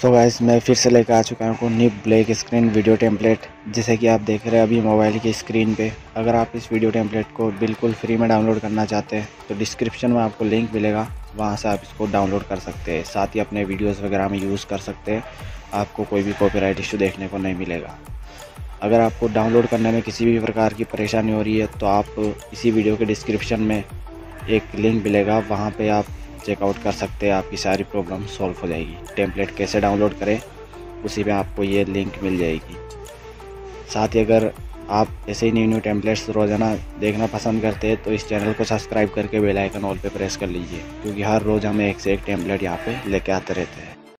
So guys मैं फिर से लेकर आ चुका हूँ निब ब्लैक स्क्रीन वीडियो टेम्पलेट। जैसे कि आप देख रहे हैं अभी मोबाइल की स्क्रीन पे। अगर आप इस वीडियो टेम्पलेट को बिल्कुल फ्री में डाउनलोड करना चाहते हैं तो डिस्क्रिप्शन में आपको लिंक मिलेगा, वहां से आप इसको डाउनलोड कर सकते हैं। साथ ही अपने वीडियोस वगैरह में यूज़ कर सकते हैं, आपको कोई भी कॉपीराइट इशू देखने को नहीं मिलेगा। अगर आपको डाउनलोड करने में किसी भी प्रकार की परेशानी हो रही है तो आप इसी वीडियो के डिस्क्रिप्शन में एक लिंक मिलेगा, वहाँ पर आप चेकआउट कर सकते हैं, आपकी सारी प्रॉब्लम सॉल्व हो जाएगी। टेम्पलेट कैसे डाउनलोड करें उसी में आपको ये लिंक मिल जाएगी। साथ ही अगर आप ऐसे ही न्यू न्यू टेम्पलेट्स रोज़ाना देखना पसंद करते हैं तो इस चैनल को सब्सक्राइब करके बेल आइकन ऑल पे प्रेस कर लीजिए, क्योंकि हर रोज़ हम एक से एक टेम्पलेट यहाँ पे लेके आते रहते हैं।